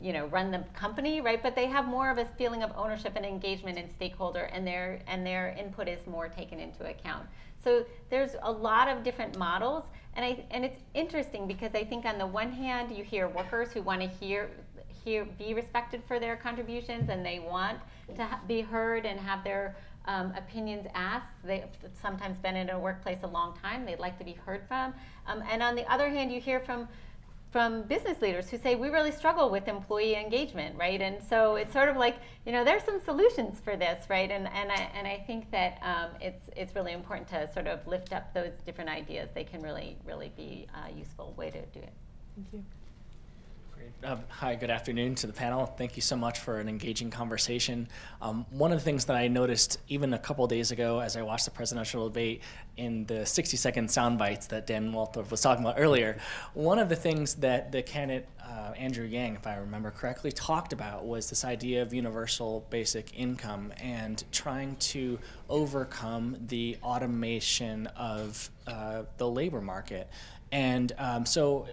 you know, run the company, right? But they have more of a feeling of ownership and engagement and stakeholder, and their input is more taken into account. So there's a lot of different models, and it's interesting because I think on the one hand you hear workers who want to be respected for their contributions, and they want to be heard and have their opinions asked. They've sometimes been in a workplace a long time. They'd like to be heard from. And on the other hand, you hear from business leaders who say, we really struggle with employee engagement, right? And so it's sort of like, you know, there's some solutions for this, right? And I think that it's really important to sort of lift up those different ideas. They can really, really be a useful way to do it. Thank you. Great. Hi, good afternoon to the panel. Thank you so much for an engaging conversation. One of the things that I noticed even a couple days ago as I watched the presidential debate in the 60-second sound bites that Dan Moulthrop was talking about earlier, one of the things that the candidate, Andrew Yang, if I remember correctly, talked about was this idea of universal basic income and trying to overcome the automation of the labor market. And so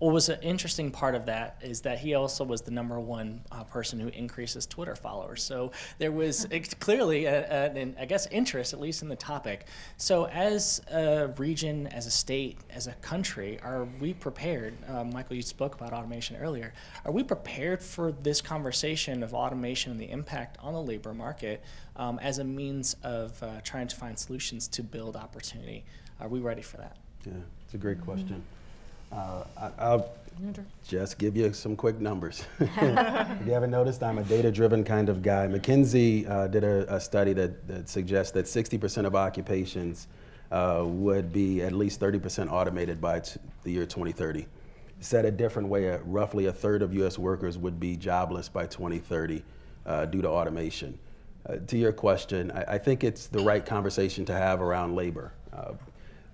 what was an interesting part of that is that he also was the #1 person who increases Twitter followers. So there was clearly, an, I guess, interest, at least in the topic. So as a region, as a state, as a country, are we prepared? Michael, you spoke about automation earlier. Are we prepared for this conversation of automation and the impact on the labor market as a means of trying to find solutions to build opportunity? Are we ready for that? Yeah, it's a great question. Mm-hmm. I'll just give you some quick numbers. If you haven't noticed, I'm a data-driven kind of guy. McKinsey did a study that suggests that 60% of occupations would be at least 30% automated by the year 2030. Said a different way, roughly a third of U.S. workers would be jobless by 2030 due to automation. To your question, I think it's the right conversation to have around labor.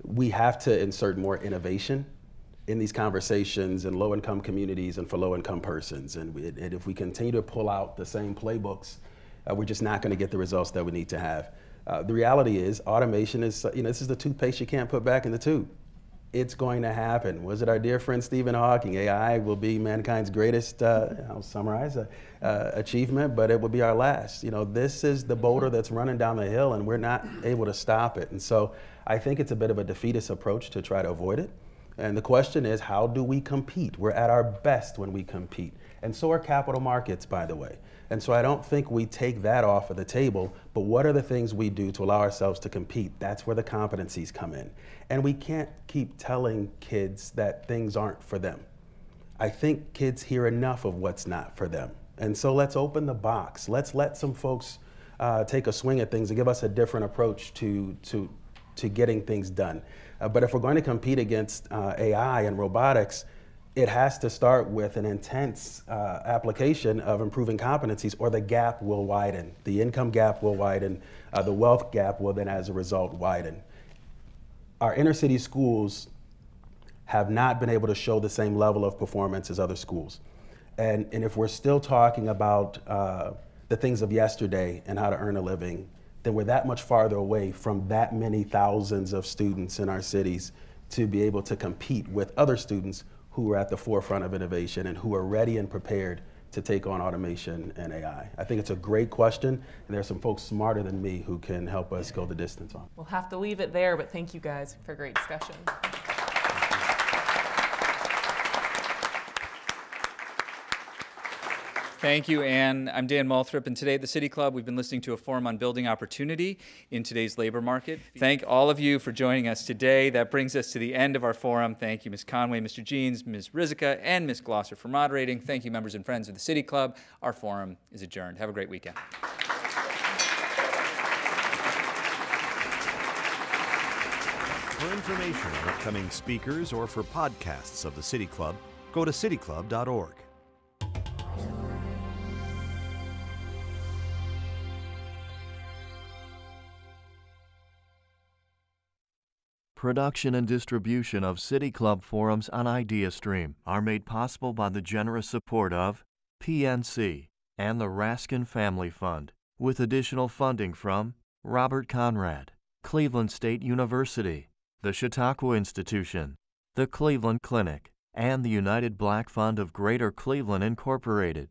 We have to insert more innovation in these conversations in low-income communities and for low-income persons. And if we continue to pull out the same playbooks, we're just not going to get the results that we need to have. The reality is automation is, you know, this is the toothpaste you can't put back in the tube. it's going to happen. Was it our dear friend Stephen Hawking? AI will be mankind's greatest, I'll summarize, achievement, but it will be our last. You know, this is the boulder that's running down the hill and we're not able to stop it. And so I think it's a bit of a defeatist approach to try to avoid it. And the question is, how do we compete? We're at our best when we compete. And so are capital markets, by the way. And so I don't think we take that off of the table, but what are the things we do to allow ourselves to compete? That's where the competencies come in. And we can't keep telling kids that things aren't for them. I think kids hear enough of what's not for them. And so let's open the box. Let's let some folks take a swing at things and give us a different approach to getting things done. But if we're going to compete against AI and robotics, it has to start with an intense application of improving competencies, or the gap will widen. The income gap will widen. The wealth gap will then, as a result, widen. Our inner city schools have not been able to show the same level of performance as other schools. And if we're still talking about the things of yesterday and how to earn a living, then we're that much farther away from that many thousands of students in our cities to be able to compete with other students who are at the forefront of innovation and who are ready and prepared to take on automation and AI? I think it's a great question, and there are some folks smarter than me who can help us go the distance on. We'll have to leave it there, but thank you guys for a great discussion. Thank you, Ann. I'm Dan Moulthrop, and today at the City Club, we've been listening to a forum on building opportunity in today's labor market. Thank all of you for joining us today. That brings us to the end of our forum. Thank you, Ms. Conway, Mr. Jeans, Ms. Rzepka, and Ms. Glosser for moderating. Thank you, members and friends of the City Club. Our forum is adjourned. Have a great weekend. For information on upcoming speakers or for podcasts of the City Club, go to cityclub.org. Production and distribution of City Club forums on IdeaStream are made possible by the generous support of PNC and the Raskin Family Fund, with additional funding from Robert Conrad, Cleveland State University, the Chautauqua Institution, the Cleveland Clinic, and the United Black Fund of Greater Cleveland Incorporated.